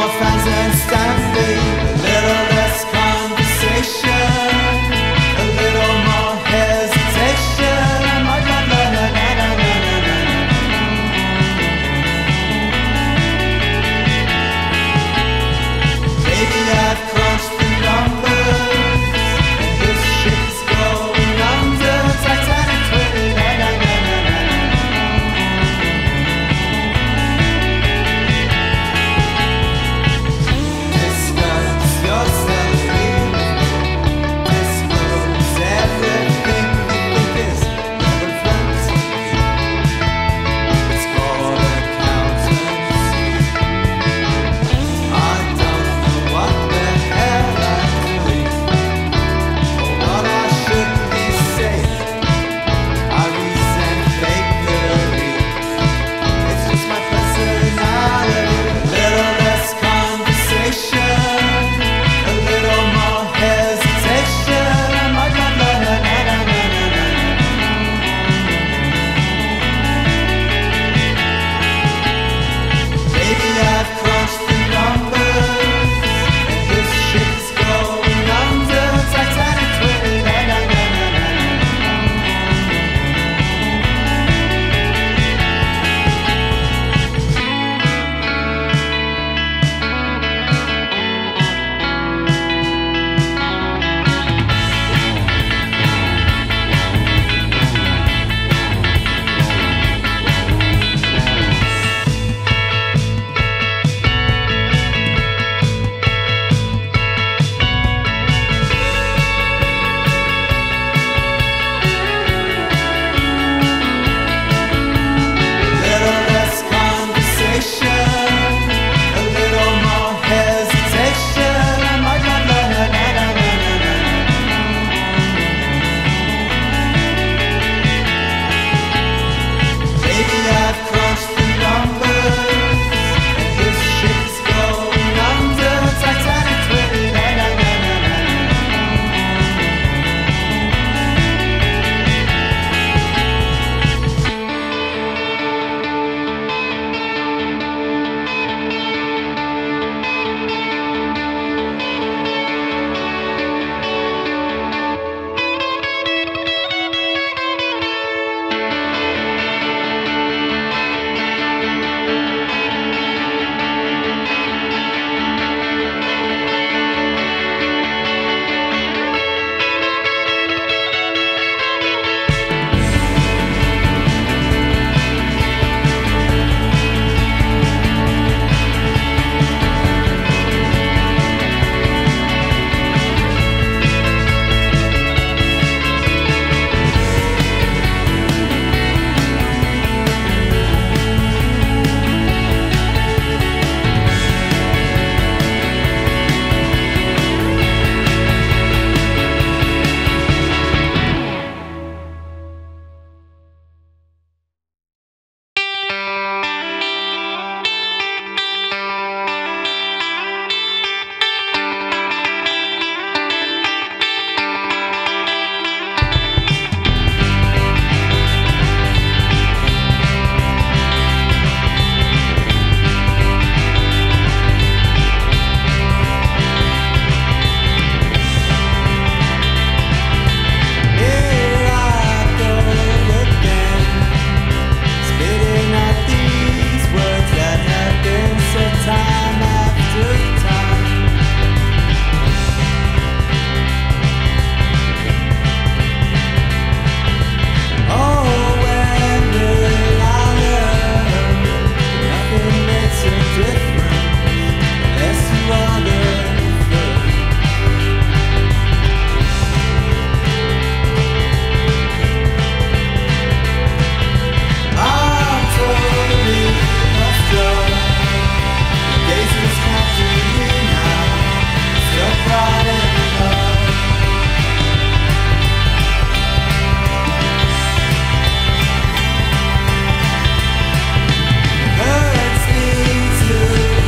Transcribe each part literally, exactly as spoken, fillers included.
more fans and stampede. A little less conversation, a little more hesitation. La la la la la la la la. Maybe I've crunched the numbers and this shit's going under. Titanic twenty. La la la la la la. Discuss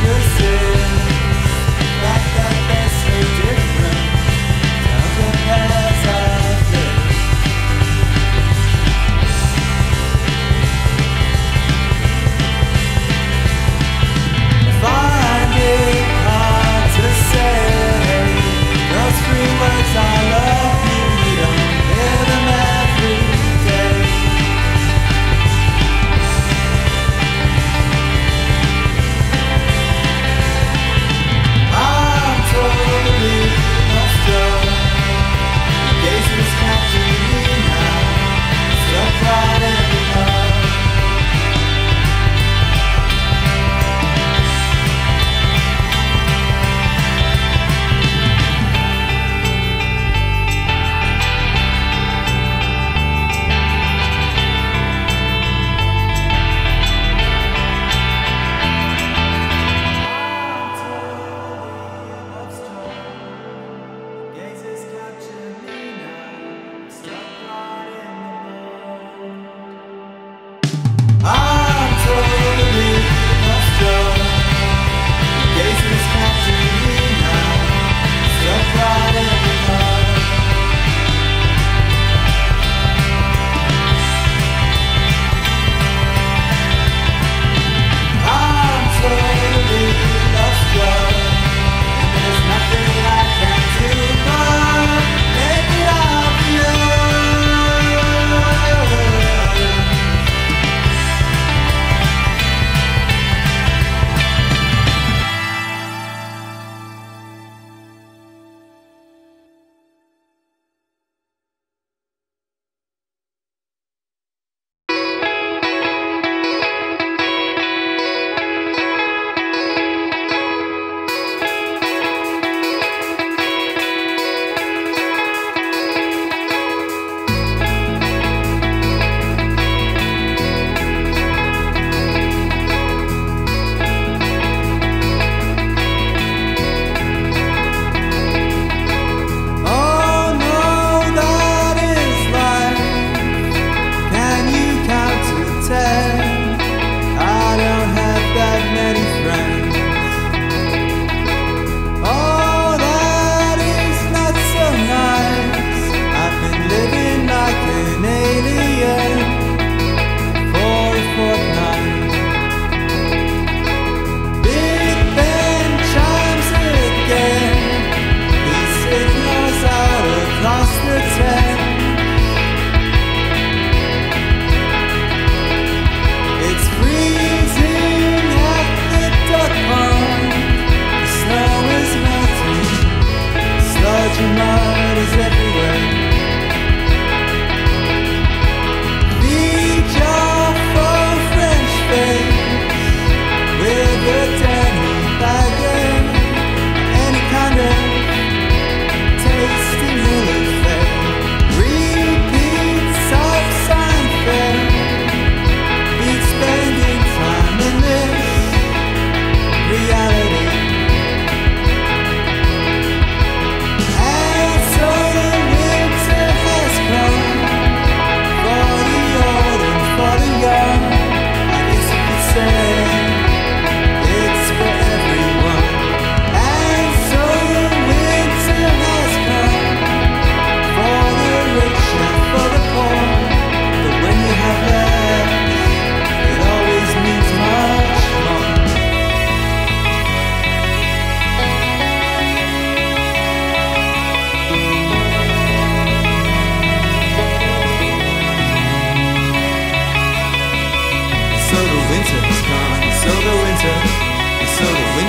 yourself.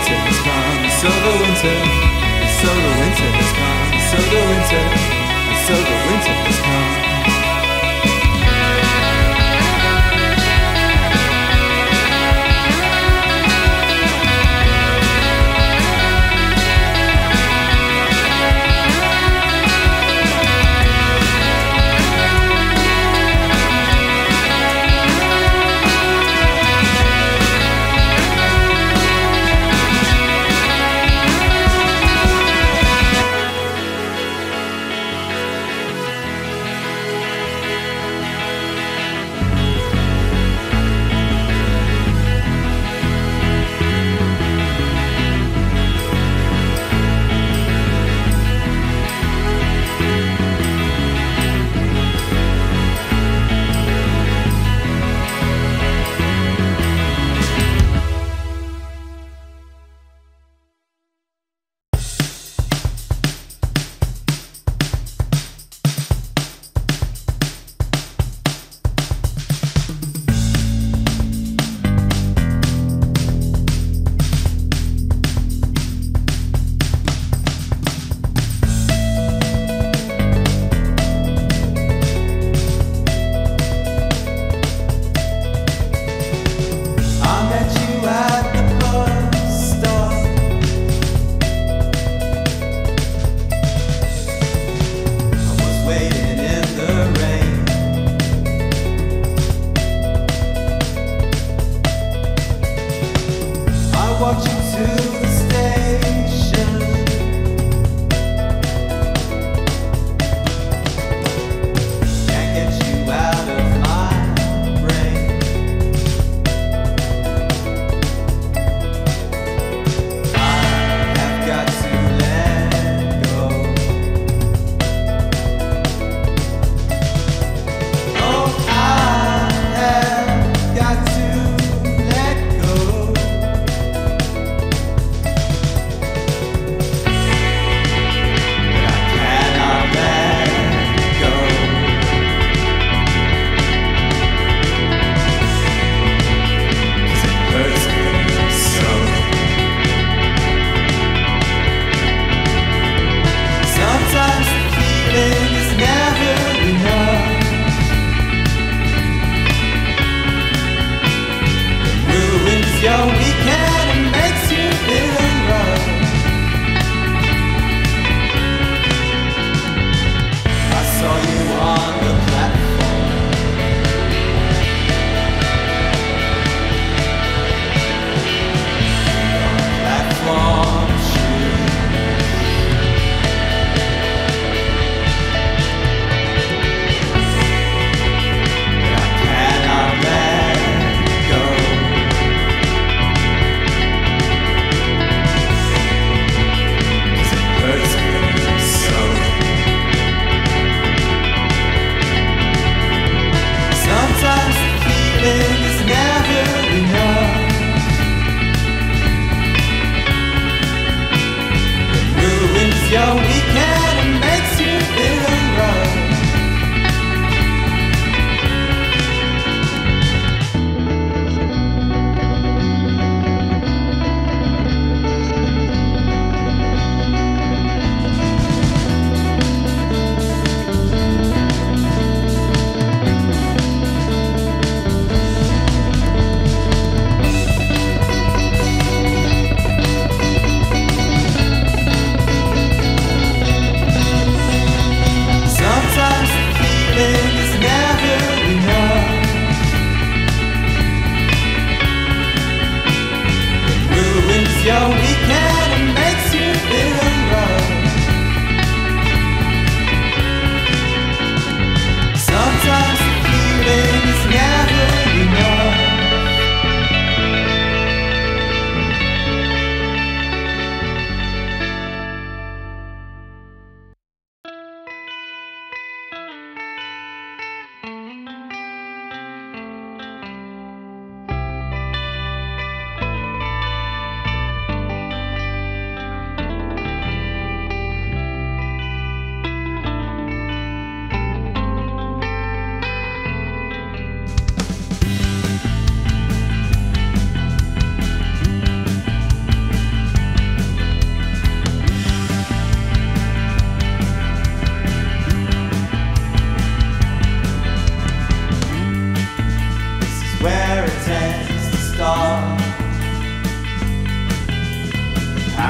winter has come, so the winter, so the winter has come, so the winter, so the winter has come.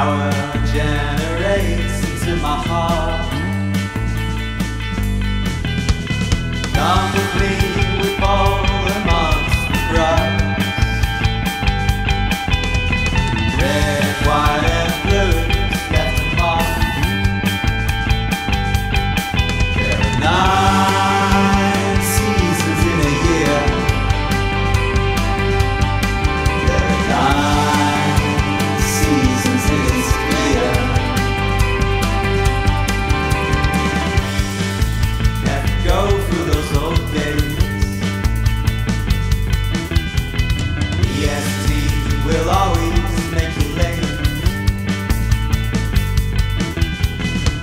power generates into my heart. Complete with all the marks of Christ. Red, white and blue left a mark. There are nine seasons in a year. There are nine seasons in this year. Let go through those old days. E S T will always make you late.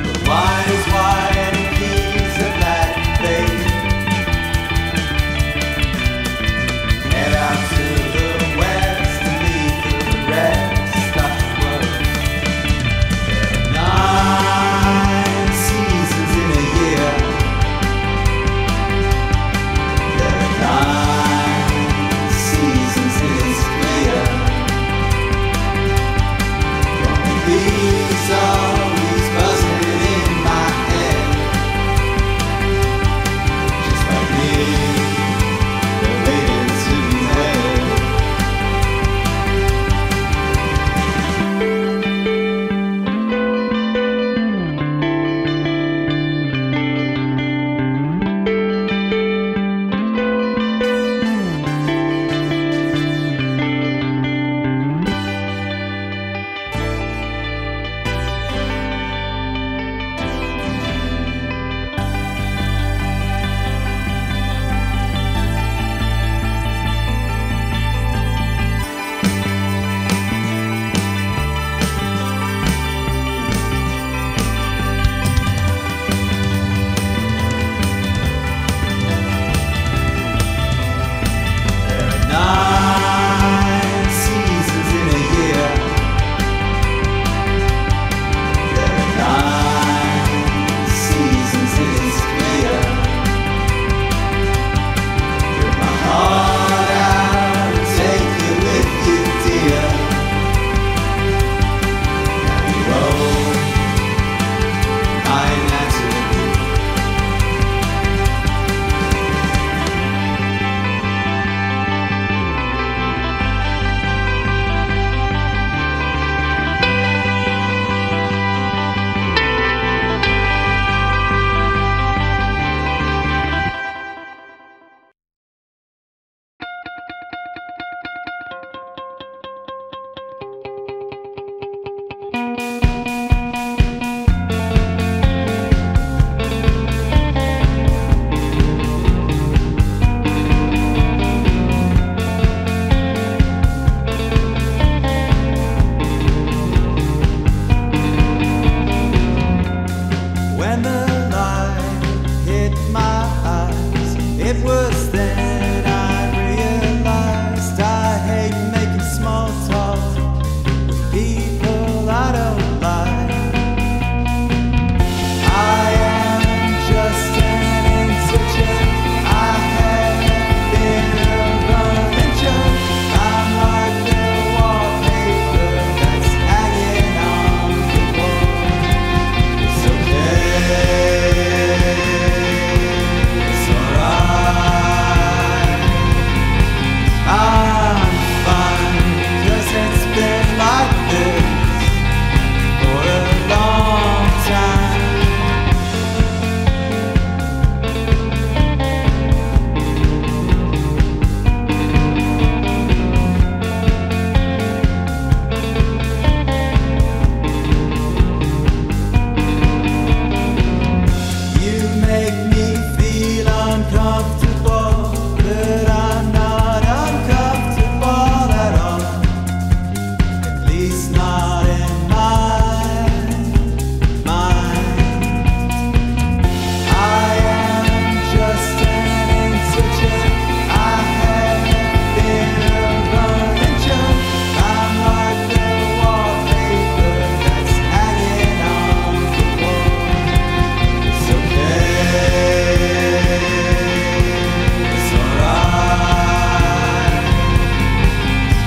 The wine is wide and the keys are black and fade. Head out to the west and leave the rest of the world. There are nine seasons in a year. Nine seasons is clear. These always buzzing in my head. Just like me, they're waiting to be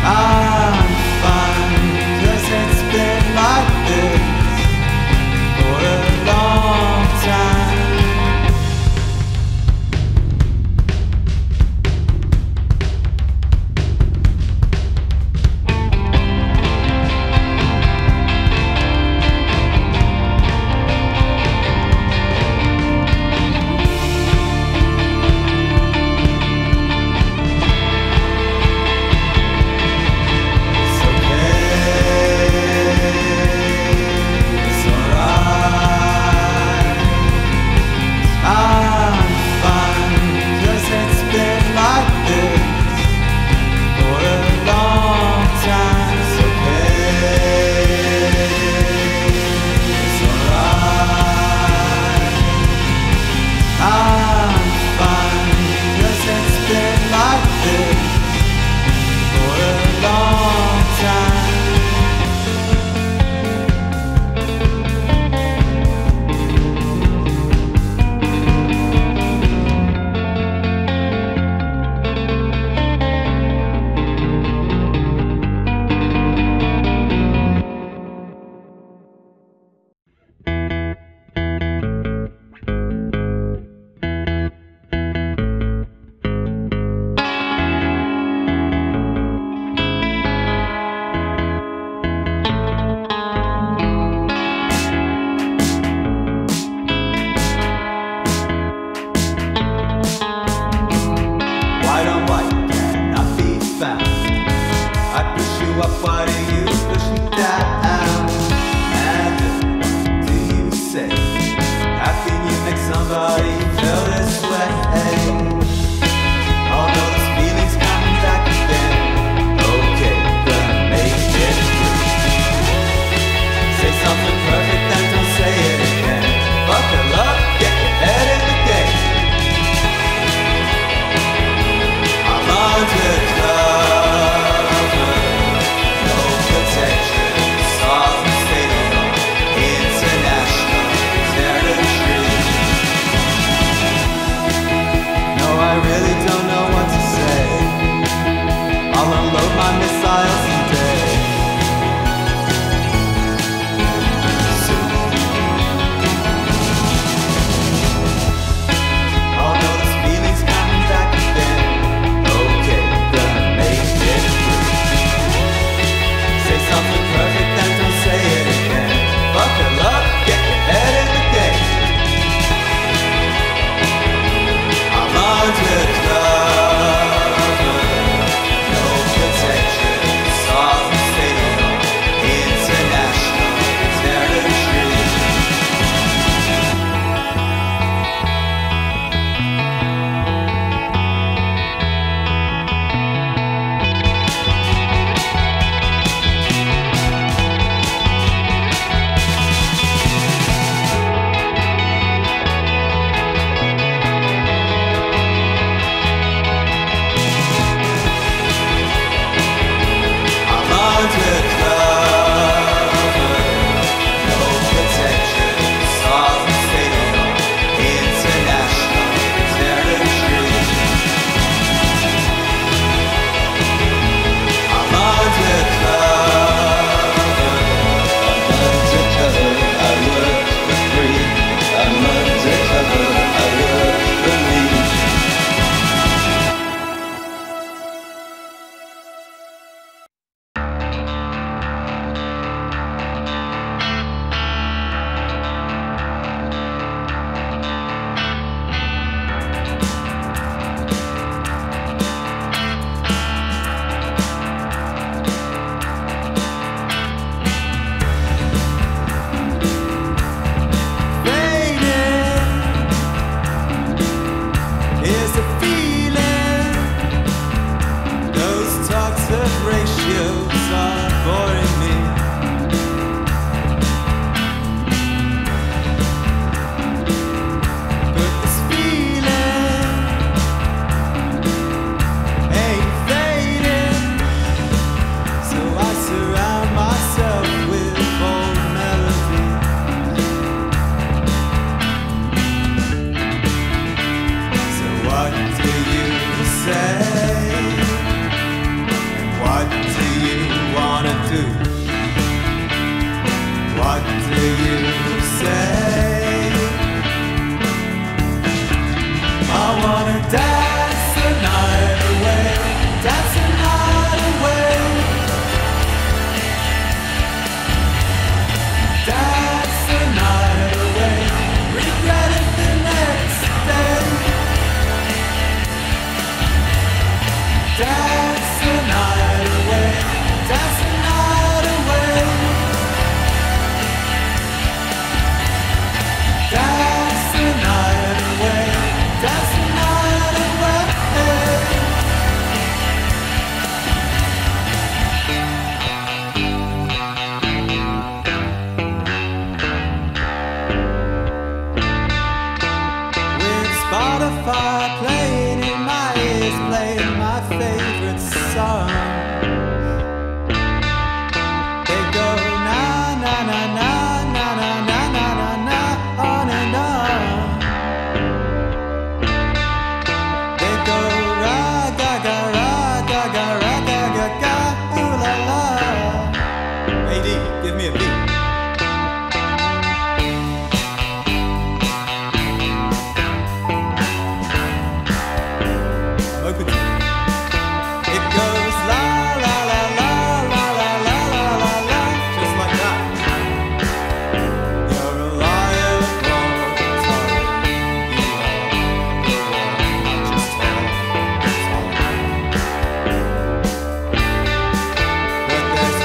I'm fine, 'cause it's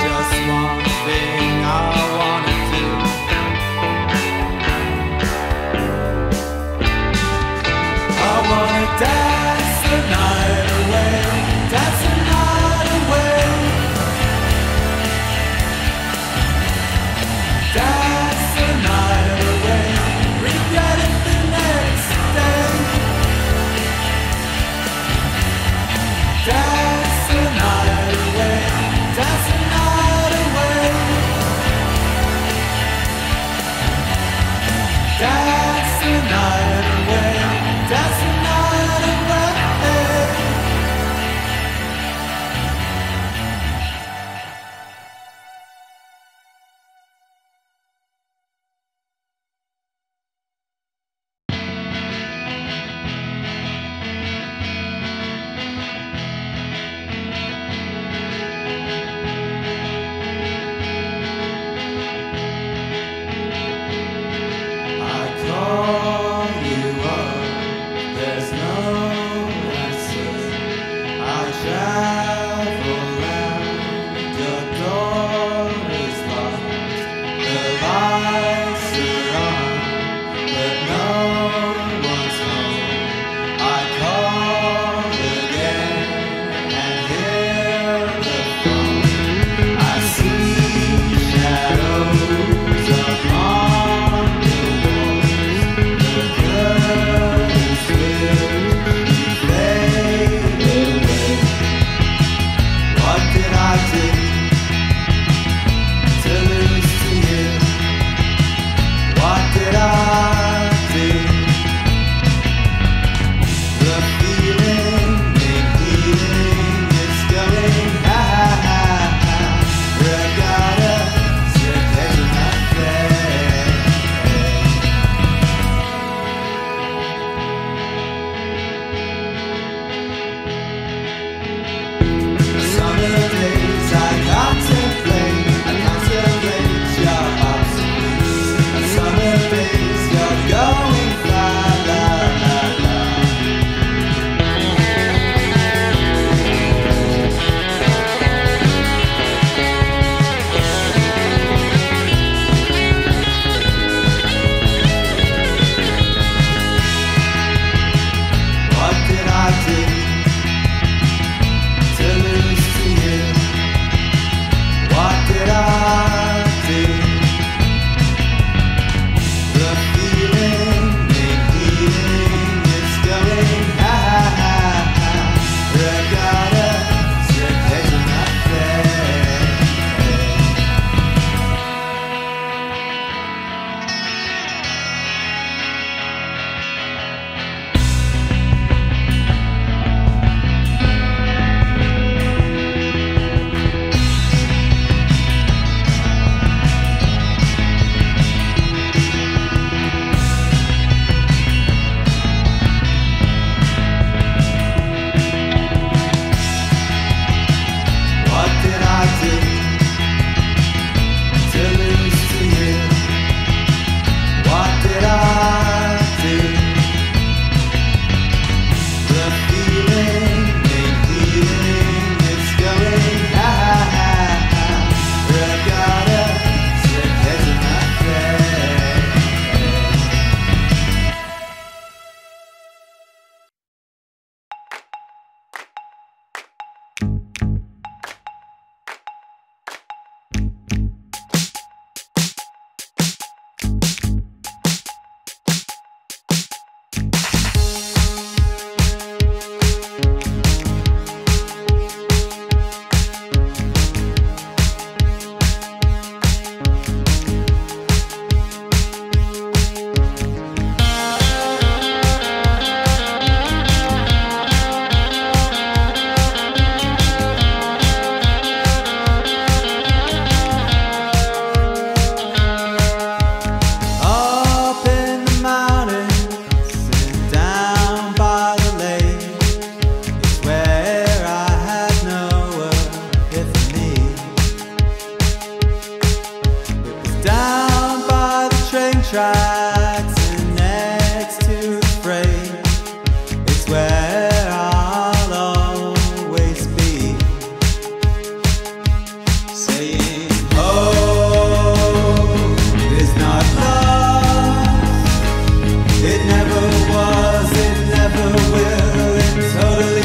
Just tracks and next to the freight, it's where I'll always be, saying hope is not lost. It never was, it never will, it totally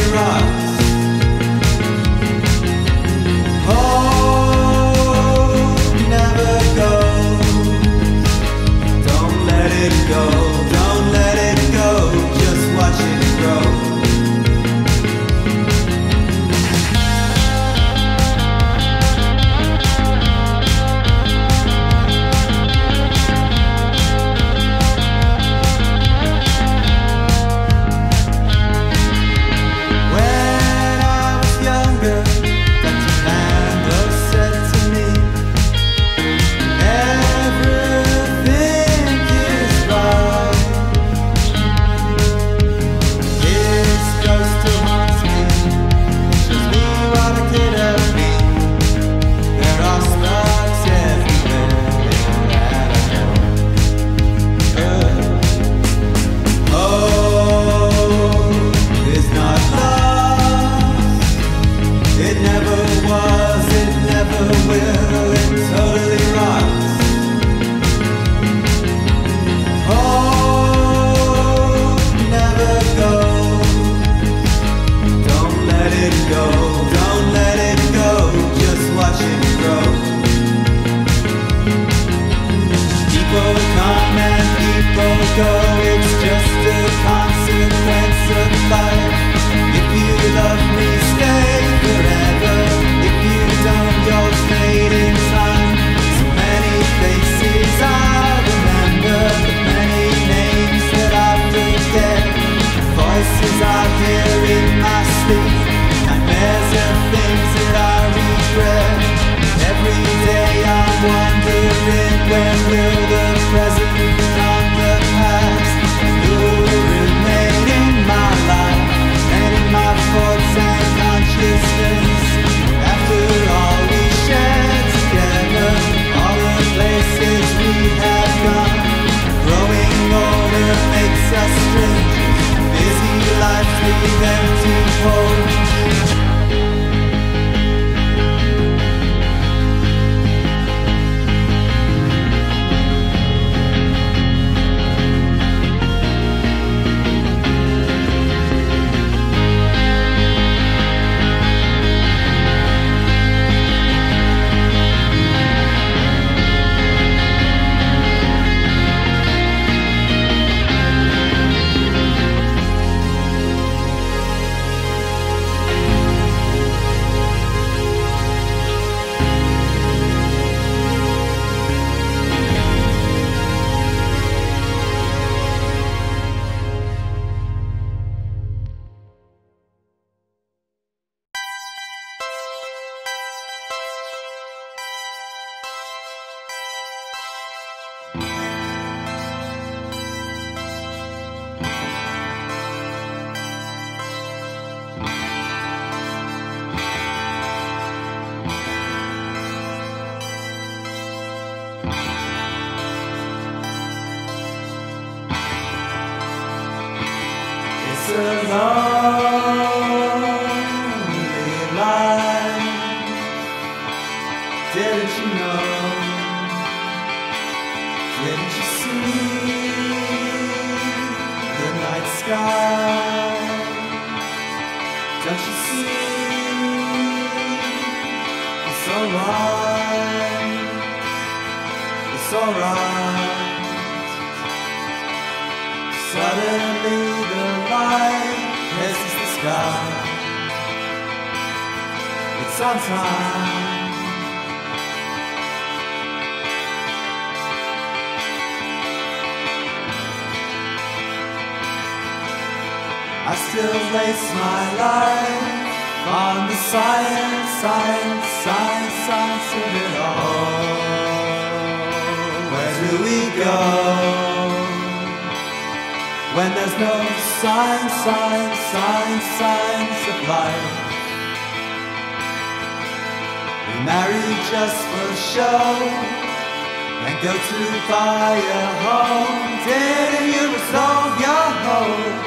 and go to the fire home. Didn't you restore your hope?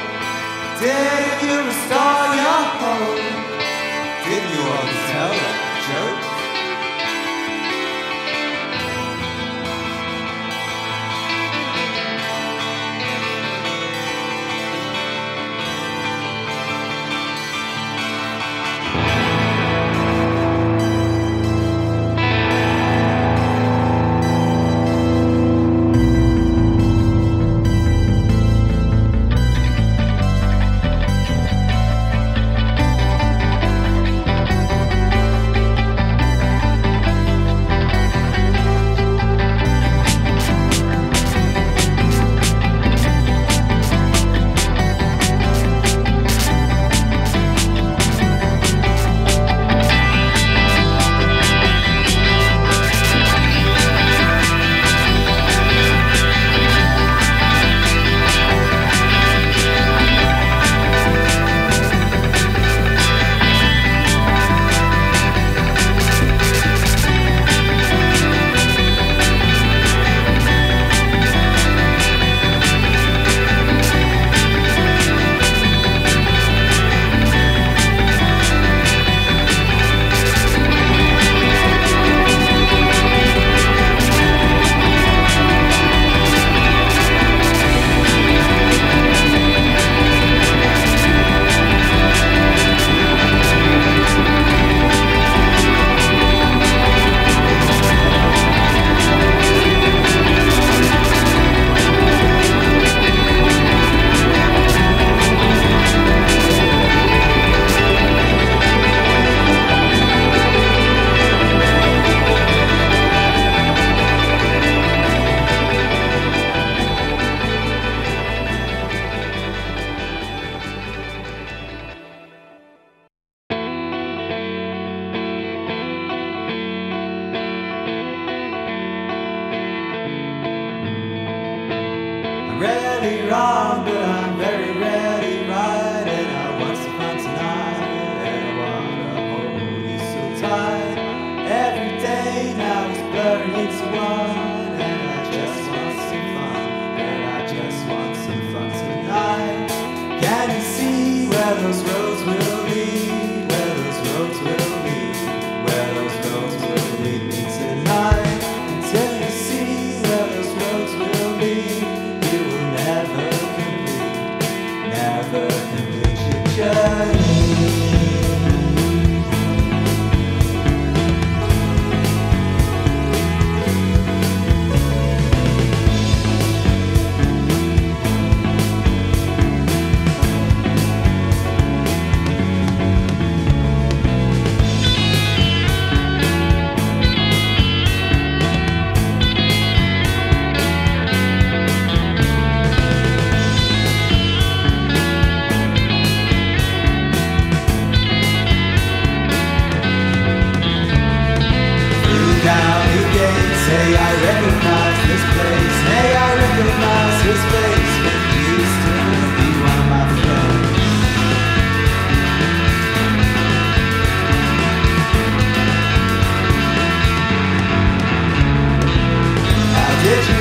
Didn't you restore your hope? Didn't you always tell that joke? Wrong, but I'm very rarely right, and I want to find tonight, and I wanna hold you so tight. Every day now is blurring into one, and I just want some fun, and I just want some fun tonight. Can you see where those roads will lead, where those roads will lead, where those roads will lead me tonight? Until you see where those roads will lead, never complete your journey. Hey, I recognize this place. Hey, I recognize this place. You used to be one of my friends. How did you